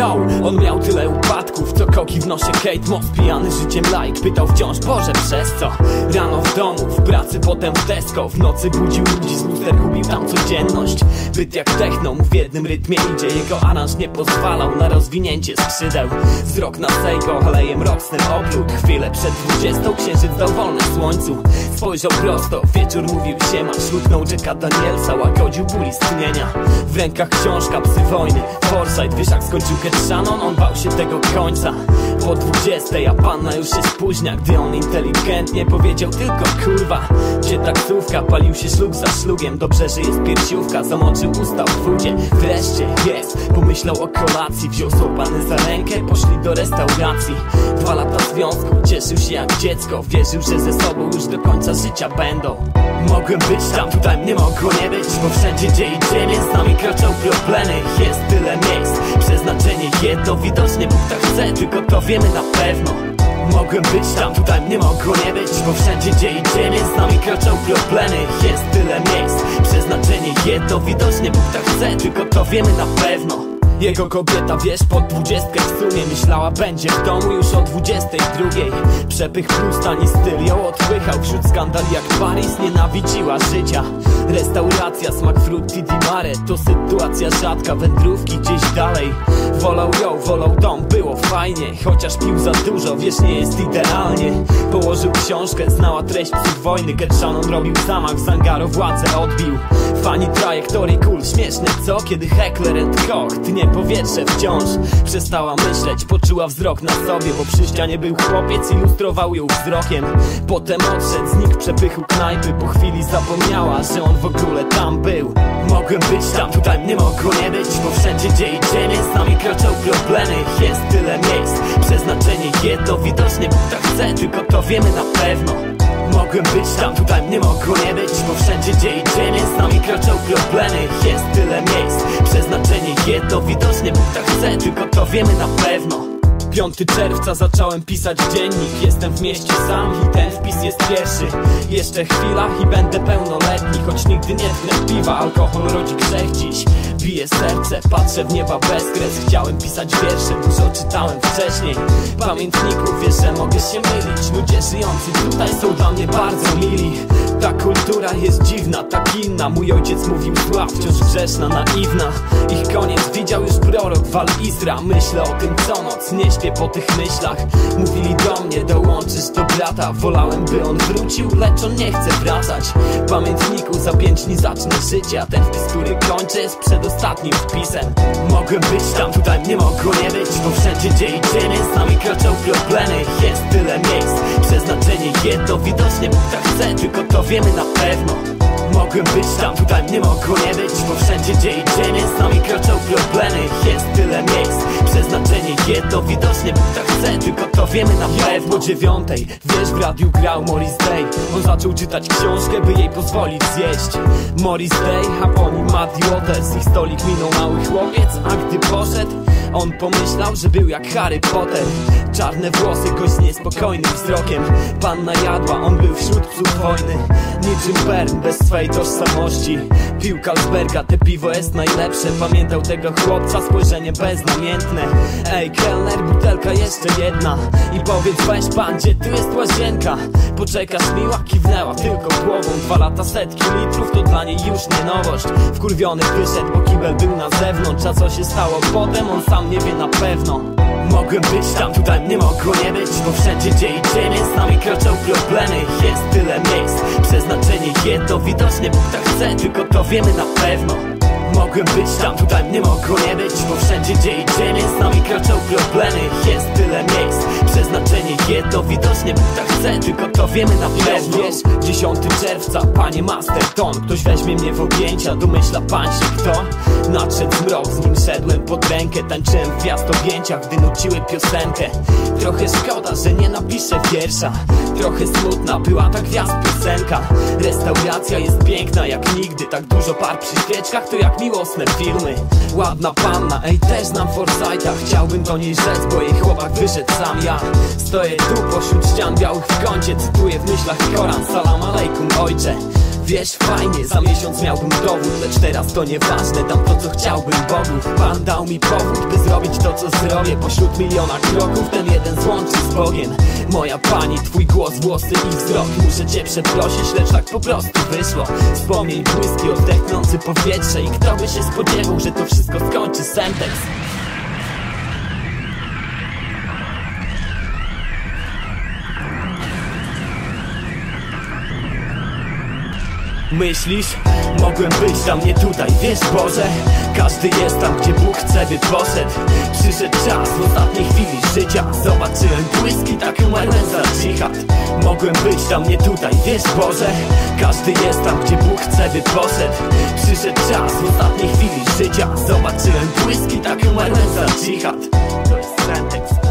yo, on miał tyle upadków, co koki w nosie Kate Moss. Pijany życiem laik, pytał wciąż Boże przez co. Rano w domu, w pracy, potem w Tesco. W nocy budził ludzi z luster, gubił tam codzienność. Byt jak techno, mu w jednym rytmie idzie. Jego aranż nie pozwalał na rozwinięcie skrzydeł. Wzrok na Sejgo, aleje mrocznym obrót. Chwilę przed 20 księżyc dowolny w słońcu. Spojrzał prosto, wieczór mówił siema. Ślutnął Jacka Danielsa, łagodził ból istnienia. W rękach książka Psy Wojny, Forsyth, wiesz jak skończył Ket Shannon? On bał się tego końca. Po 20, a panna już się spóźnia. Gdy on inteligentnie powiedział tylko kurwa. Gdzie taksówka, palił się szlug za szlugiem. Dobrze, że jest piersiówka, zamoczył usta w wodzie. Wreszcie jest, pomyślał o kolacji. Wziął słopany za rękę, poszli do restauracji. 2 lata związku, cieszył się jak dziecko. Wierzył, że ze sobą już do końca życia będą. Mogłem być tam, tutaj mnie mogło nie być. Bo wszędzie gdzie idzie, więc z nami kroczą problemy. Jest tyle miejsc, przeznaczenie jedno. Widocznie Bóg tak chce, tylko to wiemy na pewno. Mogłem być tam, tutaj mnie mogło nie być. Bo wszędzie gdzie idzie, więc z nami kroczą problemy. Jest tyle miejsc, przeznaczenie jedno. Widocznie Bóg tak chce, tylko to wiemy na pewno. Jego kobieta, wiesz, pod 20 w sumie myślała, będzie w domu już o 22. Przepych plus tani styl ją odpychał. Wśród skandali jak Paris nienawidziła życia. Restauracja, smak frutti di mare. To sytuacja rzadka, wędrówki gdzieś dalej. Wolał ją, wolał dom, było fajnie. Chociaż pił za dużo, wiesz, nie jest idealnie. Położył książkę, znała treść Psów Wojny. Ket Shannon robił zamach, Zangaro władzę odbił. Fani trajektorii kul, śmieszne co? Kiedy Heckler and Koch tnie powietrze wciąż. Przestała myśleć, poczuła wzrok na sobie. Bo przy ścianie był chłopiec, ilustrował ją wzrokiem. Potem odszedł, znikł przepychu knajpy. Po chwili zapomniała, że on w ogóle tam był. Mogłem być tam, tutaj mnie mogło nie być. Bo wszędzie gdzie idzie, nie z nami kroczą problemy. Jest tyle miejsc, przeznaczenie jedno. Widocznie Bóg tak chce, tylko to wiemy na pewno. Mogłem być tam, tutaj mnie mogło nie być. Bo wszędzie gdzie idzie, nie z nami kroczą problemy. Jest tyle miejsc, przeznaczenie jedno. Widocznie Bóg tak chce, tylko to wiemy na pewno. 5 czerwca zacząłem pisać dziennik. Jestem w mieście sam i ten wpis jest pierwszy. Jeszcze chwila i będę pełnoletni. Choć nigdy nie tnę piwa, alkohol rodzi grzech dziś. Bije serce, patrzę w nieba bez kres. Chciałem pisać wiersze, dużo czytałem wcześniej pamiętników, wiesz, że mogę się mylić. Ludzie żyjący tutaj są dla mnie bardzo mili. Ta kultura jest dziwna, tak inna. Mój ojciec mówił zła, wciąż grzeszna, naiwna. Ich koniec widział już prorok Wal Izra. Myślę o tym co noc, nie śpię po tych myślach. Mówili do mnie, dołączysz do brata. Wolałem by on wrócił, lecz on nie chce wracać. Pamiętniku za 5 dni zacznę życie, a ten wpis, który kończę, jest przedostatnim wpisem. Mogłem być tam, tutaj mnie mogło nie być. Bo wszędzie gdzie idzie, nie z nami kroczą problemy. Jest tyle miejsc, przeznaczenie jedno. Widocznie Bóg tak chce, tylko to wiemy na pewno. Mogłem być tam, tutaj mnie mogło nie być. Bo wszędzie gdzie idzie, nie z nami kroczą problemy. Jest tyle miejsc, przeznaczenie jedno. Widocznie Bóg tak chce, tylko to wiemy na pewno. O 9:00, wiesz, w radiu grał Morris Day. On zaczął czytać książkę, by jej pozwolić zjeść. Morris Day, a po nim Muddy Waters. Ich stolik minął mały chłopiec, a gdy poszedł, on pomyślał, że był jak Harry Potter. Czarne włosy, gość z niespokojnym wzrokiem. Panna jadła, on był wśród Psów Wojny. Niczym Bern, bez swej tożsamości. Pił Carlsberga, te piwo jest najlepsze. Pamiętał tego chłopca, spojrzenie beznamiętne. Ej kelner, butelka jeszcze jedna. I powiedz weź pan, gdzie tu jest łazienka? Poczekasz, miła, kiwnęła tylko głową. 2 lata, setki litrów, to dla niej już nie nowość. Wkurwiony wyszedł, bo kibel był na zewnątrz. A co się stało potem, on sam nie wie na pewno. Mogłem być tam, tutaj mnie mogło nie być. Bo wszędzie gdzie idzie, nie z nami kroczą problemy. Jest tyle miejsc, przeznaczenie jedno. Widocznie Bóg tak chce, tylko to wiemy na pewno. Mogłem być tam, tutaj mnie mogło nie być. Bo wszędzie gdzie idzie, nie z nami kroczą problemy. Jest tyle miejsc, przeznaczenie jedno. Widocznie Bóg tak chce, tylko to wiemy na pewno. Wiesz, 10 czerwca, panie Masterton. Ktoś weźmie mnie w objęcia, domyśla pan się kto? Nadszedł zmrok, z nim szedłem pod rękę. Tańczyłem w gwiazdogięciach, gdy nuciły piosenkę. Trochę szkoda, że nie napiszę wiersza. Trochę smutna była ta gwiazd piosenka. Restauracja jest piękna jak nigdy. Tak dużo par przy świeczkach, to jak miłosne filmy. Ładna panna, ej też znam Forsytha. Chciałbym do niej rzec, bo jej chłopak wyszedł sam ja. Stoję tu pośród ścian białych w kącie. Cytuję w myślach Koran, salam alejkum ojcze. Wiesz, fajnie, za miesiąc miałbym dowód, lecz teraz to nieważne, dam to, co chciałbym Bogu. Pan dał mi powód, by zrobić to, co zrobię. Pośród miliona kroków ten jeden złączy z Bogiem. Moja pani, twój głos, włosy i wzrok. Muszę cię przeprosić, lecz tak po prostu wyszło. Wspomnień błyski oddechnący powietrze. I kto by się spodziewał, że to wszystko skończy senteks. Myślisz? Mogłem być tam, nie tutaj, wiesz Boże. Każdy jest tam, gdzie Bóg chce, by poszedł. Przyszedł czas w ostatniej chwili życia. Zobaczyłem błyski, tak umarłem za dżihad. Mogłem być tam, nie tutaj, wiesz Boże. Każdy jest tam, gdzie Bóg chce, by poszedł. Przyszedł czas w ostatniej chwili życia. Zobaczyłem błyski, tak umarłem za dżihad. To jest senteks.